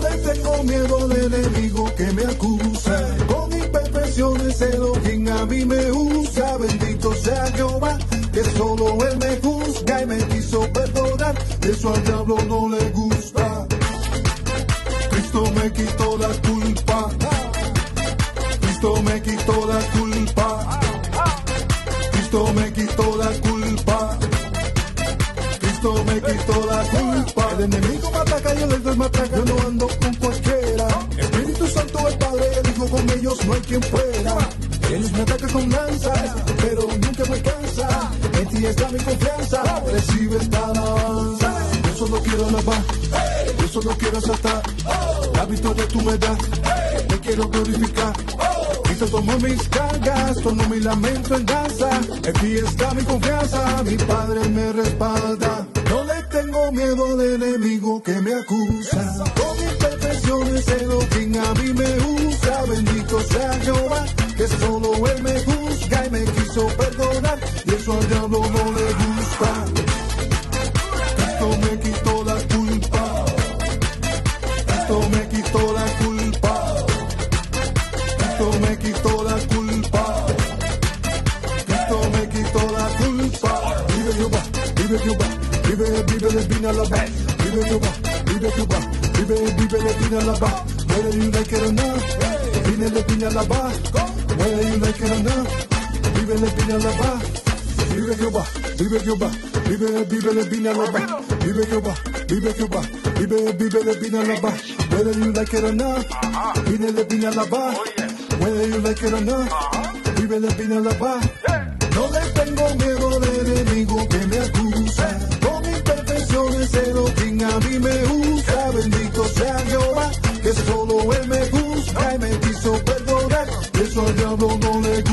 le tengo miedo al enemigo que me acusa. Con imperfecciones Elohim a mí me usa. Bendito sea Jehová, que solo Él me juzga y me quiso perdonar. Eso al diablo no le gusta. Cristo me quitó la culpa. Cristo me quitó la culpa. Cristo me quitó la culpa. Cristo me quitó la culpa. El enemigo me ataca, yo les doy matraca. Yo no ando con cualquiera. Espíritu Santo el Padre dijo, con ellos no hay quien fuera. Ellos me atacan con lanzas, pero nunca me cansa. En ti está mi confianza, recibe esta alabanza. Yo solo quiero alabar, yo solo quiero asaltar. La victoria tú me das, te quiero glorificar. Cristo tomó mis cargas, tornó mi lamento en danza. En ti está mi confianza, mi Padre me respalda. No le tengo miedo al enemigo que me acusa. Con imperfecciones Elohim a mí me usa. Bendito sea Jehová, que solo Él me juzga y me quiso perdonar. Y eso al diablo no le gusta. Cristo me quitó la culpa. Cristo me quitó la culpa. Cristo me quitó la culpa. Cristo me quitó la culpa. Vive Jehová, vive Jehová, vive, vive divina la paz. Vive Jehová, vive Jehová, vive, vive divina la paz. Whether you like it or not, vive divina la paz. Whether you like it or not, vive divina la paz. Vive Jehová, vive Jehová, vive, vive divina la paz. Vive Jehová, vive Jehová, vive, vive divina la paz. Whether you like it or not, vive divina la paz. Whether you like it or not, vive divina la paz. No le tengo miedo al enemigo que me acusa. Con imperfecciones Elohim a mí me usa. Bendito sea Jehová, que solo Él me gusta y me quiso perdonar. Eso al diablo no le gusta.